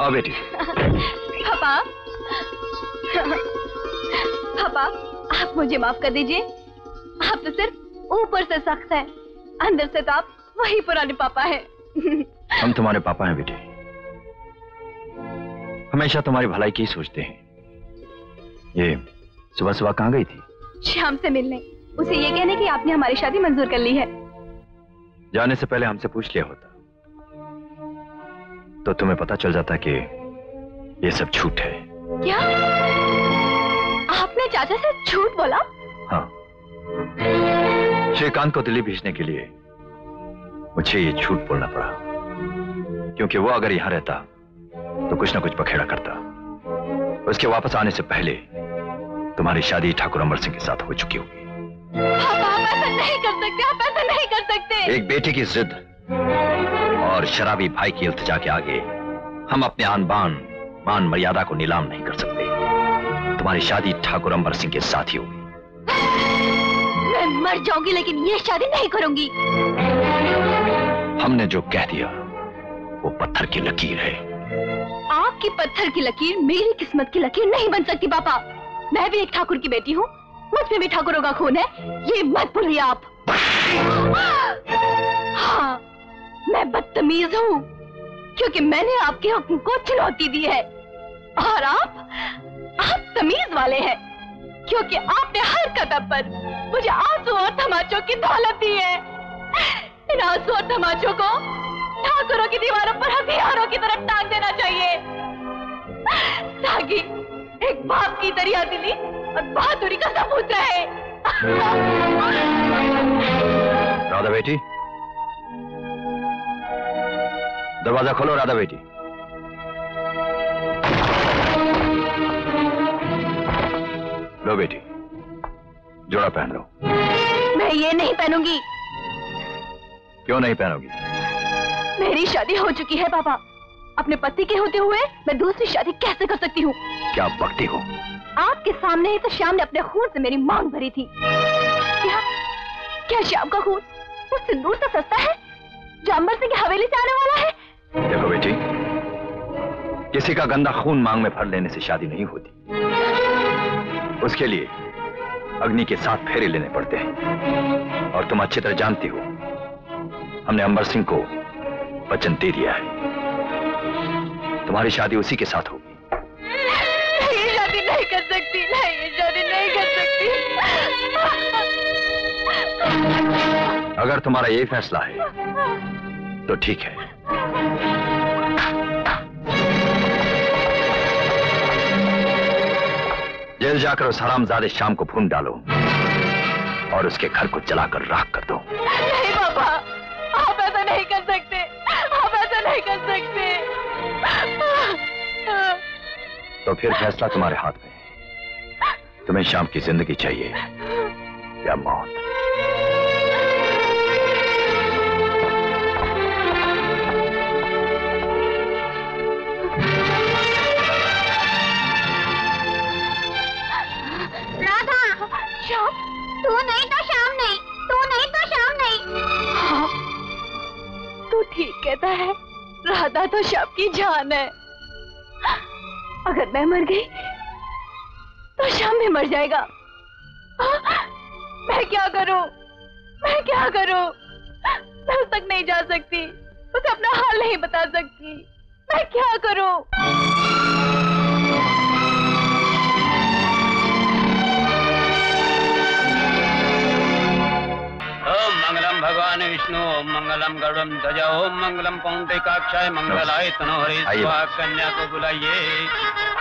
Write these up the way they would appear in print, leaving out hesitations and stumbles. आ बेटी। पापा, पापा, आप मुझे माफ कर दीजिए। आप तो सिर्फ ऊपर से सख्त हैं, अंदर से तो आप वही पुराने पापा हैं। हम तुम्हारे पापा हैं बेटे, हमेशा तुम्हारी भलाई की सोचते हैं। ये सुबह सुबह कहाँ गई थी? श्याम से मिलने, उसे ये कहने कि आपने हमारी शादी मंजूर कर ली है। जाने से पहले हमसे पूछ लिया होता तो तुम्हें पता चल जाता कि ये सब झूठ है। क्या आपने चाचा से झूठ बोला? हाँ, श्रीकांत को दिल्ली भेजने के लिए मुझे ये झूठ बोलना पड़ा, क्योंकि वो अगर यहाँ रहता तो कुछ ना कुछ बखेड़ा करता। उसके वापस आने से पहले तुम्हारी शादी ठाकुर अमर सिंह के साथ हो चुकी होगी। आप ऐसा नहीं कर सकते, आप ऐसा नहीं कर सकते। एक बेटी की जिद और शराबी भाई की इल्तिजा के आगे हम अपने आन बान मान मर्यादा को नीलाम नहीं कर सकते। तुम्हारी शादी ठाकुर अमर सिंह के साथ ही होगी। मैं मर जाऊंगी लेकिन ये शादी नहीं करूंगी। हमने जो कह दिया वो पत्थर की लकीर है। आपकी पत्थर की लकीर मेरी किस्मत की लकीर नहीं बन सकती पापा। मैं भी एक ठाकुर की बेटी हूँ, मुझमें भी ठाकुरों का खून है, ये मत भूलिए आप। हाँ, मैं बदतमीज हूँ क्योंकि मैंने आपके हुक्म को चुनौती दी है, और आप तमीज वाले हैं क्योंकि आपने हर कदम पर मुझे आंसू और तमाचों की दौलत दी है। इन आंसू और तमाचों को ठाकुरों की दीवारों पर हथियारों की तरह टांग देना चाहिए, ताकि एक बाप की दरिया दिली और बहादुरी का सबूत रहे। राधा बेटी, दरवाजा खोलो। राधा बेटी, लो बेटी, जोड़ा पहन लो। मैं ये नहीं पहनूंगी। क्यों नहीं पहनोगी? मेरी शादी हो चुकी है पापा। अपने पति के होते हुए मैं दूसरी शादी कैसे कर सकती हूँ? क्या बकती हो? आपके सामने ही तो श्याम ने अपने खून से मेरी मांग भरी थी। क्या श्याम का खून उससे दूर से सस्ता है जो अंबर सिंह की हवेली से आने वाला है? देखो बेटी, किसी का गंदा खून मांग में भर लेने से शादी नहीं होती। उसके लिए अग्नि के साथ फेरे लेने पड़ते हैं, और तुम अच्छी तरह जानती हो हमने अंबर सिंह को वचन दे दिया है। तुम्हारी शादी उसी के साथ होगी। नहीं कर सकती, नहीं कर सकती। अगर तुम्हारा ये फैसला है तो ठीक है। जेल जाकर उस हरामजादे श्याम को भून डालो और उसके घर को जलाकर राख कर दो। नहीं पापा, आप ऐसा नहीं कर सकते, आप ऐसा नहीं कर सकते। तो फिर फैसला तुम्हारे हाथ में है। तुम्हें शाम की जिंदगी चाहिए या मौत? राधा, शाम, तू नहीं तो शाम नहीं, तू नहीं तो शाम नहीं। हाँ, तू ठीक कहता है, राधा तो शाम की जान है। अगर मैं मर गई तो श्याम भी मर जाएगा। मैं क्या करूं? मैं क्या करूं? मैं उस तक नहीं जा सकती, उसे अपना हाल नहीं बता सकती। मैं क्या करूं? ओम मंगलम भगवान विष्णु, ओम मंगलम गरुड़म ध्वजा, ओम मंगलम पौंड्रीकाक्षाय मंगलाय तनोहरे स्वाहा। कन्या को बुलाइए।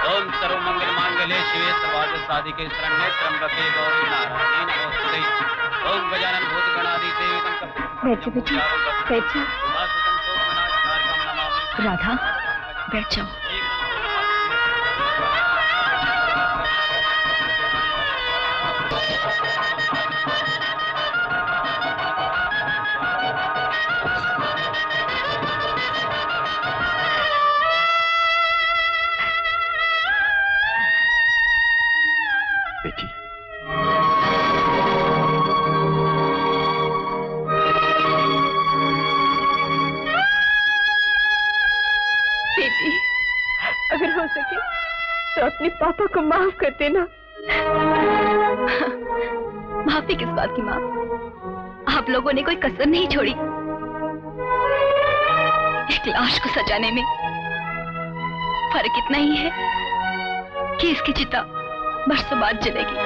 ओम सर्व मंगल मांगल्ये शिवे सर्वार्थ साधिके शरण्ये त्र्यंबके गौरी नारायणी नमोस्तुते। ओम गजानन भूत गणाधि देवी बेटी, बैठ जाओ राधा, बैठ जाओ। अगर हो सके तो अपने पापा को माफ कर देना। माफी किस बात की माँ, आप लोगों ने कोई कसर नहीं छोड़ी। एक लाश को सजाने में फर्क इतना ही है कि इसकी चिता बरसों बाद जलेगी।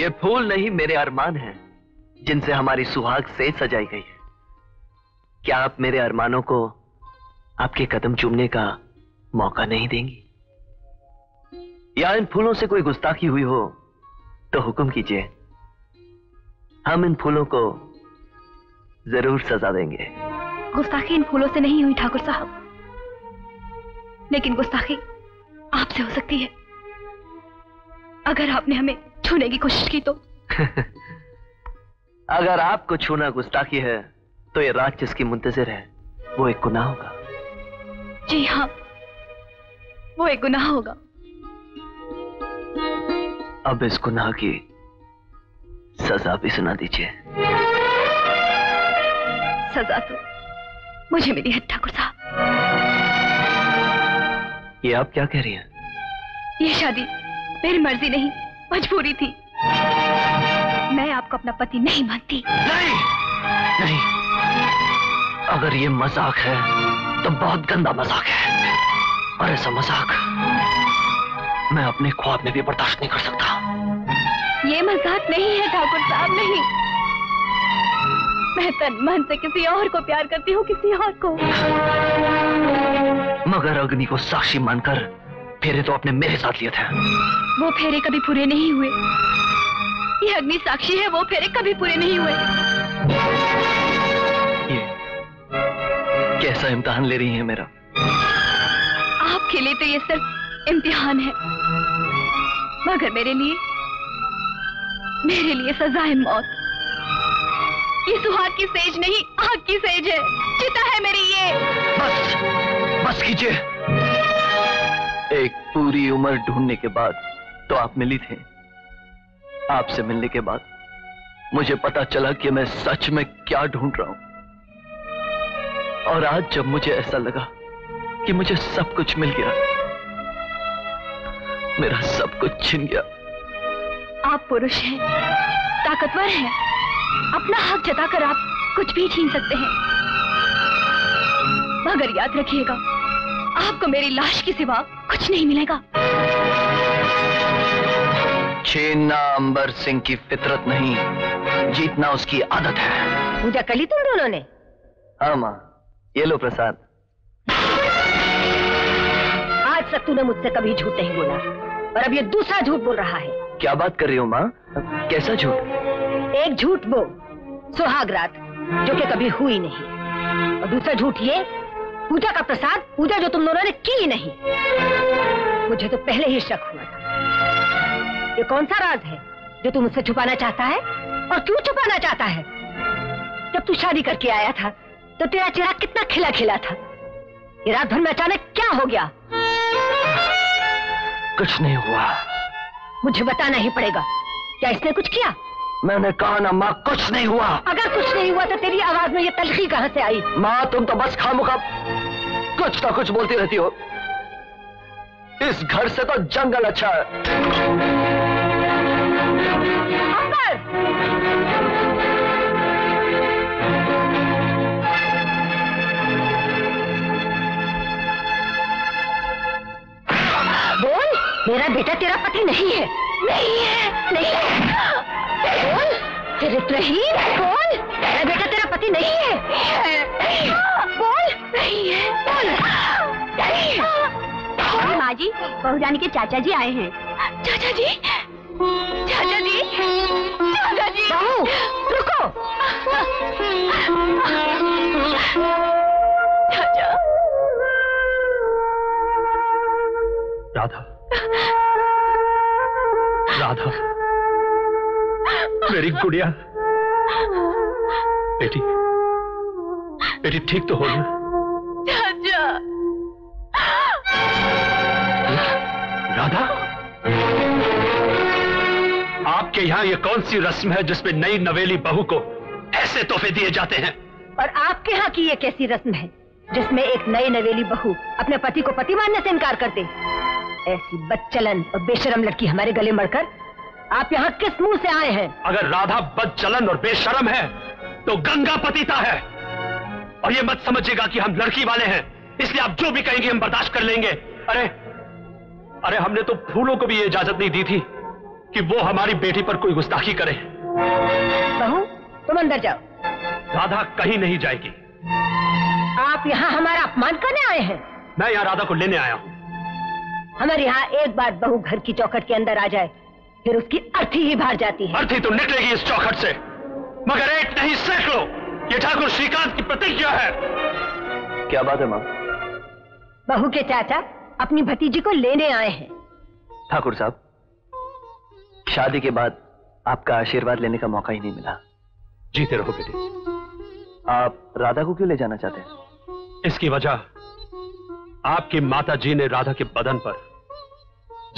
ये फूल नहीं मेरे अरमान हैं, जिनसे हमारी सुहाग से सजाई गई है। क्या आप मेरे अरमानों को आपके कदम चूमने का मौका नहीं देंगी? या इन फूलों से कोई गुस्ताखी हुई हो तो हुक्म कीजिए, हम इन फूलों को जरूर सजा देंगे। गुस्ताखी इन फूलों से नहीं हुई ठाकुर साहब, लेकिन गुस्ताखी आपसे हो सकती है। अगर आपने हमें छूने की कोशिश की तो। अगर आपको छूना गुस्ताखी है तो ये रात जिसकी मुंतजर है वो एक गुनाह होगा। जी हाँ, वो एक गुनाह होगा। अब इस गुनाह की सजा भी सुना दीजिए। सजा तो मुझे मिली है ठाकुर साहब। ये आप क्या कह रही हैं? ये शादी मेरी मर्जी नहीं, मजबूरी थी। मैं आपको अपना पति नहीं मानती। नहीं, नहीं। अगर ये मजाक है तो बहुत गंदा मजाक है, और ऐसा मजाक मैं अपने ख्वाब में भी बर्दाश्त नहीं कर सकता। ये मजाक नहीं है ठाकुर साहब, नहीं। मैं तन मन से किसी और को प्यार करती हूँ, किसी और को। मगर अग्नि को साक्षी मानकर फेरे तो आपने मेरे साथ लिए थे। वो फेरे कभी पूरे नहीं हुए। ये अग्नि साक्षी है, वो फेरे कभी पूरे नहीं हुए। ये कैसा इम्तिहान ले रही है मेरा? आपके लिए तो ये सिर्फ इम्तिहान है, मगर मेरे लिए सजाए मौत। ये सुहाग की सेज नहीं, आग की सेज है, चिता है मेरी ये। बस, बस कीजिए। एक पूरी उम्र ढूंढने के बाद तो आप मिली थे। आपसे मिलने के बाद मुझे पता चला कि मैं सच में क्या ढूंढ रहा हूं। और आज जब मुझे ऐसा लगा कि मुझे सब कुछ मिल गया, मेरा सब कुछ छिन गया। आप पुरुष हैं, ताकतवर हैं, अपना हक जताकर आप कुछ भी छीन सकते हैं। मगर याद रखिएगा, आपको मेरी लाश के सिवा कुछ नहीं मिलेगा। छीनना अंबर सिंह की फितरत नहीं, जीतना उसकी आदत है। पूजा कर ली तुम दोनों ने? हाँ माँ, ये लो प्रसाद। आज तक तूने मुझसे कभी झूठ नहीं बोला, और अब ये दूसरा झूठ बोल रहा है। क्या बात कर रही हो माँ, कैसा झूठ? एक झूठ वो सुहाग रात, जो कि कभी हुई नहीं, और दूसरा झूठ ये पूजा का प्रसाद, पूजा जो तुम दोनों ने की नहीं। मुझे तो पहले ही शक हुआ था। ये कौन सा राज है जो तू मुझसे छुपाना चाहता है, और क्यों छुपाना चाहता है? जब तू शादी करके आया था तो तेरा चेहरा कितना खिला खिला था। ये रात भर में अचानक क्या हो गया? कुछ नहीं हुआ। मुझे बताना ही पड़ेगा, क्या इसने कुछ किया? मैंने कहा ना माँ, कुछ नहीं हुआ। अगर कुछ नहीं हुआ तो तेरी आवाज में ये तलखी कहाँ से आई? माँ तुम तो बस खामोखा कुछ ना कुछ बोलती रहती हो। इस घर से तो जंगल अच्छा है। अंबर! बोल, मेरा बेटा तेरा पति नहीं है। नहीं है, नहीं है। बोल, सिर्फ नहीं। बोल, मेरा बेटा तेरा पति नहीं है। बोल, नहीं है। बोल। माँ जी, बहू जानी के चाचा जी आए हैं। चाचा जी, चाचा जी, चाचा जी। बहू, रुको। चाचा। राधा, राधा। मेरी गुड़िया, बेटी बेटी ठीक तो हो ना? चाचा राधा, आपके यहाँ ये कौन सी रस्म है जिसमें नई नवेली बहू को ऐसे तोहफे दिए जाते हैं? और आपके यहाँ की ये कैसी रस्म है जिसमें एक नई नवेली बहू अपने पति को पति मानने से इनकार करते? ऐसी बदचलन और बेशरम लड़की हमारे गले मरकर आप यहाँ किस मुंह से आए हैं? अगर राधा बदचलन और बेशरम है तो गंगा पतिता है। और ये मत समझिएगा कि हम लड़की वाले हैं इसलिए आप जो भी कहेंगे हम बर्दाश्त कर लेंगे। अरे अरे हमने तो फूलों को भी ये इजाजत नहीं दी थी कि वो हमारी बेटी पर कोई गुस्ताखी करे। बहू तुम अंदर जाओ। राधा कहीं नहीं जाएगी। आप यहाँ हमारा अपमान करने आए हैं? मैं यहाँ राधा को लेने आया हूँ। हमारे यहाँ एक बार बहू घर की चौखट के अंदर आ जाए फिर उसकी अर्थी ही बाहर जाती है। अर्थी तो निकलेगी इस चौखट से, मगर एक नहीं सैकड़ों, ये ठाकुर श्रीकांत की प्रतिज्ञा है। क्या बात है माँ? बहू के चाचा अपनी भतीजी को लेने आए हैं। ठाकुर साहब, शादी के बाद आपका आशीर्वाद लेने का मौका ही नहीं मिला। जीते रहो बेटी। आप राधा को क्यों ले जाना चाहते हैं? इसकी वजह आपकी माताजी ने राधा के बदन पर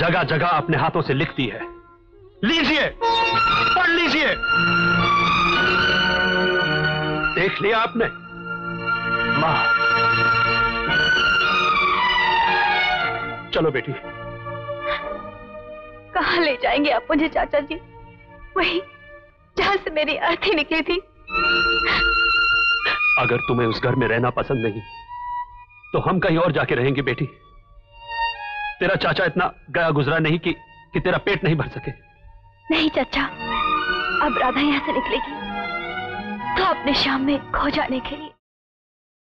जगह जगह अपने हाथों से लिखती है। लीजिए पढ़ लीजिए। देख लिया आपने? मां चलो बेटी। कहाँ ले जाएंगे आप मुझे चाचा जी? वही जहां से मेरी अर्थी निकली थी। अगर तुम्हें उस घर में रहना पसंद नहीं तो हम कहीं और जाके रहेंगे बेटी। तेरा चाचा इतना गया गुजरा नहीं कि तेरा पेट नहीं भर सके। नहीं चाचा, अब राधा यहाँ से निकलेगी तो अपने शाम में खो जाने के लिए